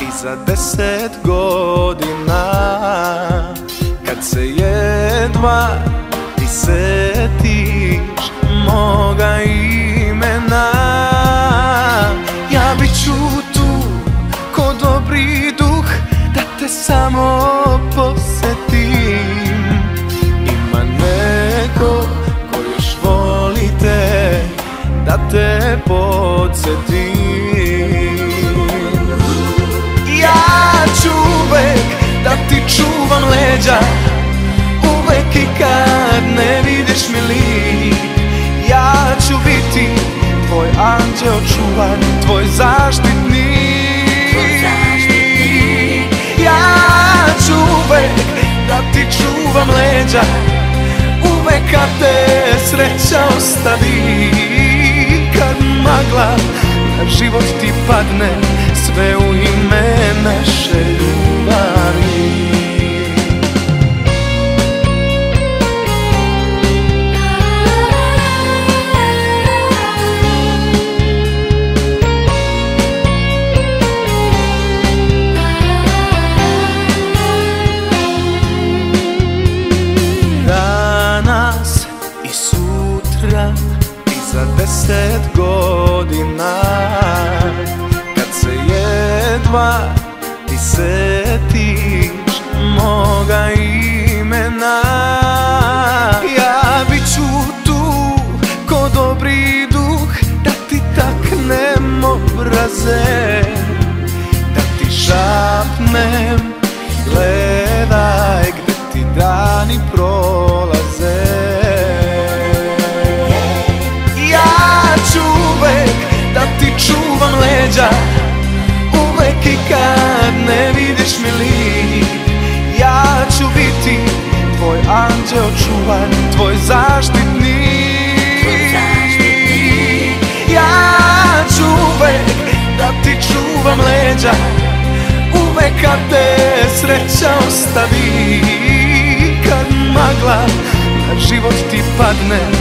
I za 10 godina, kad se jedva ti setiš moga imena, ja bit ću tu ko dobri duh da te samo posetim. Ima neko ko još voli te da te podsjeti. Čuvam leđa, uvek i kad ne vidiš mi lik, ja ću biti tvoj anđeo čuvar, tvoj zaštitnik. Ja ću uvek da ti čuvam leđa, uvek kad te sreća ostavi, kad magla na život ti padne, sve u ime naše ljubavi. Danas i sutra i za 10 godina, kad se jedva ti setiš moga imena, ja bit ću tu ko dobri duh da ti taknem obraze, da ti šapnem gledaj gde ti dani prolaze. Ja ću uvek da ti čuvam leđa, uvek i kad ne vidiš mi lik, ja ću biti tvoj anđeo čuvar, tvoj zaštitnik. Ja ću uvek da ti čuvam leđa, uvek kad te sreća ostavi, kad magla na život ti padne,